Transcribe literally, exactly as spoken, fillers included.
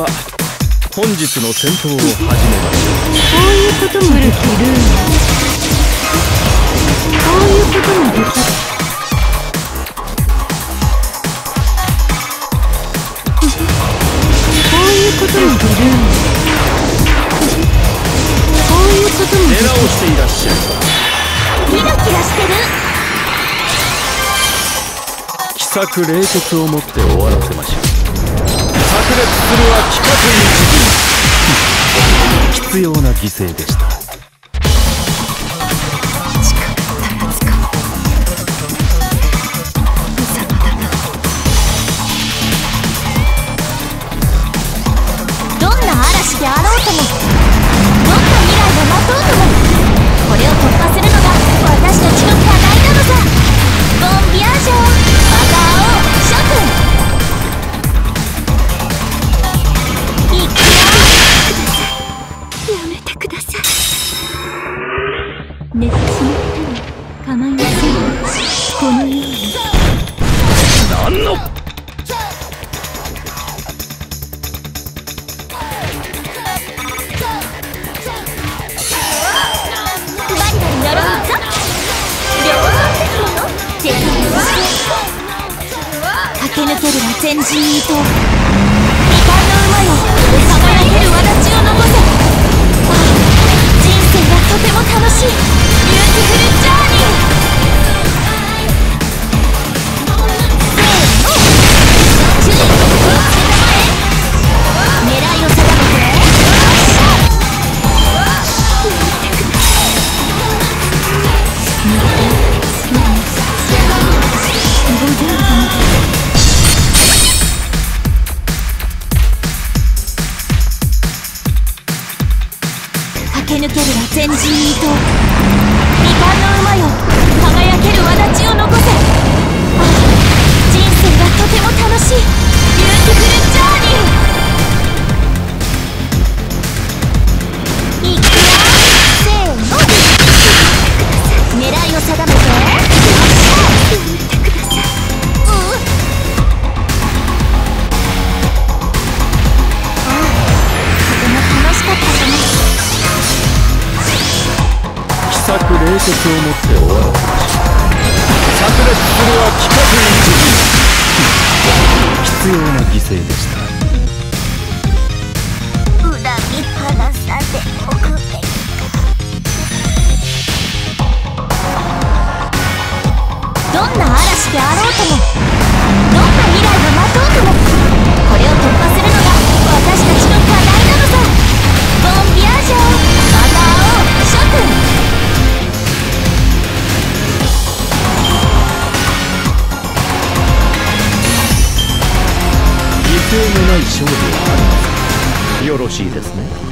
は本日の戦闘を始めましょう。こういうこともできる。こういうこともできる。 奇策冷徹をもって終わらせましょう。炸裂するは規格に必要な犠牲でした。 よろしいですね。